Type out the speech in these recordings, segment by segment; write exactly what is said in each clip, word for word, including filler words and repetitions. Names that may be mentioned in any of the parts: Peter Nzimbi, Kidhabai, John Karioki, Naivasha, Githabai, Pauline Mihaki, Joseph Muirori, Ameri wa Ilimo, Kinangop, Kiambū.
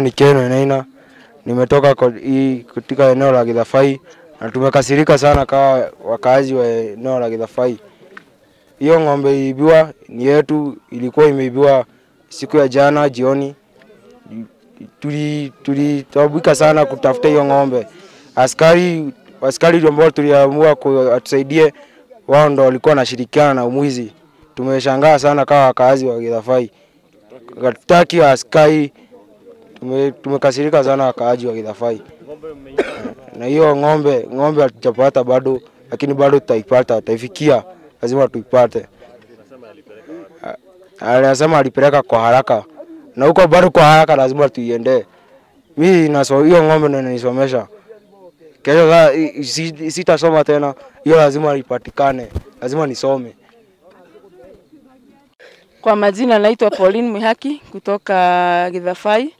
Ni keno inaina, nimetoka kutika eneo la Githabai na tumekasirika sana kwa wakazi wa eneo la Githabai. Hiyo ngombe ibiwa ni yetu, ilikuwa imeibiwa siku ya jana jioni. Tuli tulitawabika sana kutafuta hiyo ngombe. Askari askari ambao tuliamua kutusaidie wao ndio walikuwa wanashirikiana na umwizi. Tumeshangaa sana kwa wakazi wa Githabai. Hatutaki askari, tumekasirika sana wakaaji wa Kidhabai. Na hiyo ngombe ngombe hatujapata bado, lakini bado tutaipata, tutaifikia, lazima tuipate. Anasema alipeleka kwa haraka na huko bado kwa haraka lazima tuiende. Mimi naso hiyo ngombe ndio inanisomesha. Kesho sitasoma tena, hiyo lazima ipatikane, lazima nisome. Kwa majina naitwa Pauline Mihaki kutoka Githabai.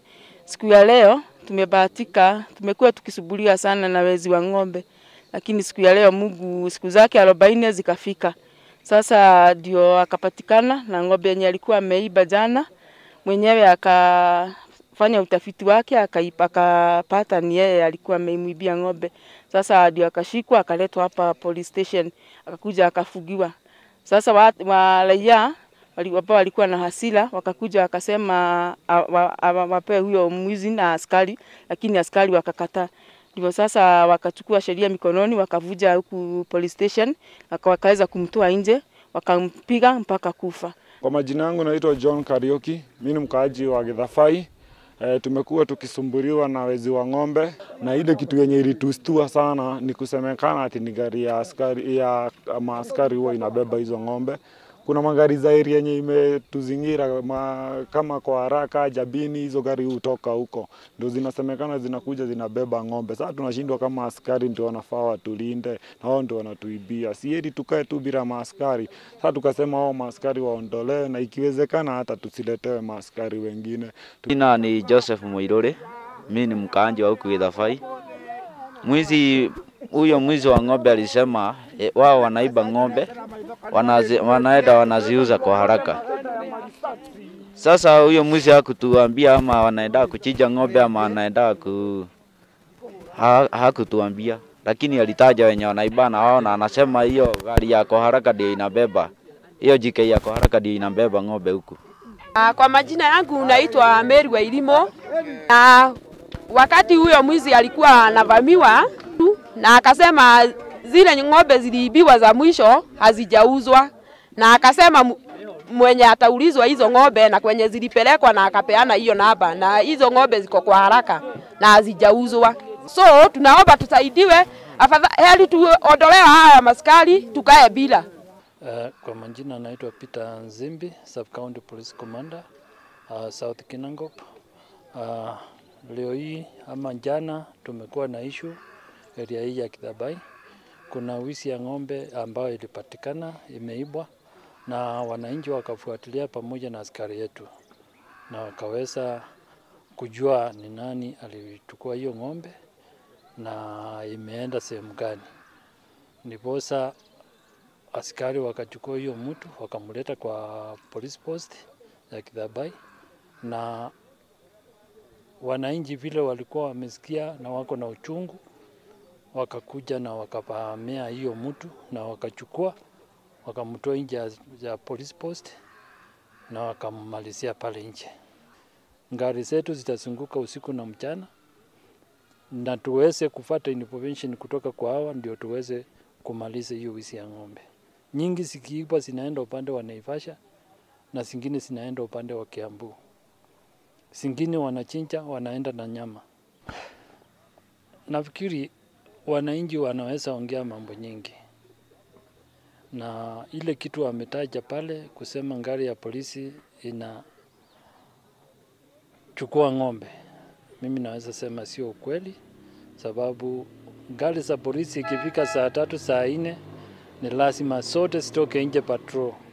Siku ya leo tumebahatika, tumekuwa tukisuburia sana na wezi wa ngombe, lakini siku ya leo Mungu siku zake arobaini zikafika. Sasa ndio akapatikana na ngombe yenye alikuwa ameiba jana. Mwenyewe akafanya utafiti wake akapata ni yeye alikuwa ameimwibia ngombe. Sasa ndio akashikwa akaletwa hapa police station, akakuja akafugiwa. Sasa wa, wa raia walipo walikuwa na hasira wakakuja wakasema wape huyo mwizi na askari, lakini askari wakakataa. Ndipo sasa wakachukua sheria mikononi, wakavuja huku police station, wakaweza kumtoa nje, wakampiga mpaka kufa. Kwa majina yangu naitwa John Karioki, mimi ni mkaaji wa Githabai. E, tumekuwa tukisumburiwa na wezi wa ngombe, na ile kitu yenye ilitustua sana ni kusemekana ati ni gari ya askari ya maaskari huwa inabeba hizo ngombe. Kuna magari zairi yenye imetuzingira ma, kama kwa haraka jabini, hizo gari hutoka huko ndio zinasemekana zinakuja zinabeba ngombe. Sasa tunashindwa kama askari ndio wanafaa watulinde na wao ndio wanatuibia. Si heri tukae tu bila maaskari. Sasa tukasema wao maaskari waondolewe na ikiwezekana hata tusiletewe maaskari wengine. Jina ni Joseph Muirori, mimi ni mkaaji wa huko Githabai. Mwizi huyo mwizi wa ngombe alisema e, wao wanaiba ngombe, wanazi, wanaenda wanaziuza kwa haraka. Sasa huyo mwizi hakutuambia ama wanaenda kuchinja ngombe ama wanaenda ku ha, hakutuambia, lakini alitaja wenye wanaiba na wao, na anasema hiyo gari ya kwa haraka ndio inabeba hiyo J K ya kwa haraka ndio inabeba ngombe huku. Kwa majina yangu naitwa Ameri wa Ilimo, na wakati huyo mwizi alikuwa anavamiwa na akasema zile ngombe ziliibiwa za mwisho hazijauzwa, na akasema mwenye ataulizwa hizo ngombe na kwenye zilipelekwa, na akapeana hiyo namba, na hizo ngombe ziko kwa haraka na hazijauzwa. So tunaomba tusaidiwe, afadhali tuondolewe haya maskari tukae bila. Uh, kwa majina naitwa Peter Nzimbi, Sub County Police Commander, uh, South Kinangop. Uh, leo hii ama jana tumekuwa na issue area hii ya Kidhabai. Kuna wizi ya ngombe ambayo ilipatikana imeibwa, na wananchi wakafuatilia pamoja na askari yetu na wakaweza kujua ni nani alichukua hiyo ngombe na imeenda sehemu gani. Ndipo askari wakachukua hiyo mtu wakamuleta kwa police post ya Kidhabai, na wananchi vile walikuwa wamesikia na wako na uchungu, wakakuja na wakapamea hiyo mtu na wakachukua wakamtoa nje ya police post na wakamalizia pale nje. Ngari zetu zitasunguka usiku na mchana na tuweze kufuata intervention kutoka kwa hawa, ndio tuweze kumaliza hiyo wizi ya ng'ombe. Nyingi zikiiba zinaenda upande wa Naivasha na zingine zinaenda upande wa Kiambū. Zingine wanachinja wanaenda na nyama. Nafikiri wananchi wanaweza ongea mambo nyingi. Na ile kitu ametaja pale kusema ngari ya polisi ina chukua ng'ombe, mimi naweza sema sio ukweli, sababu gari za polisi ikifika saa tatu saa nne ni lazima sote stoke nje patrol.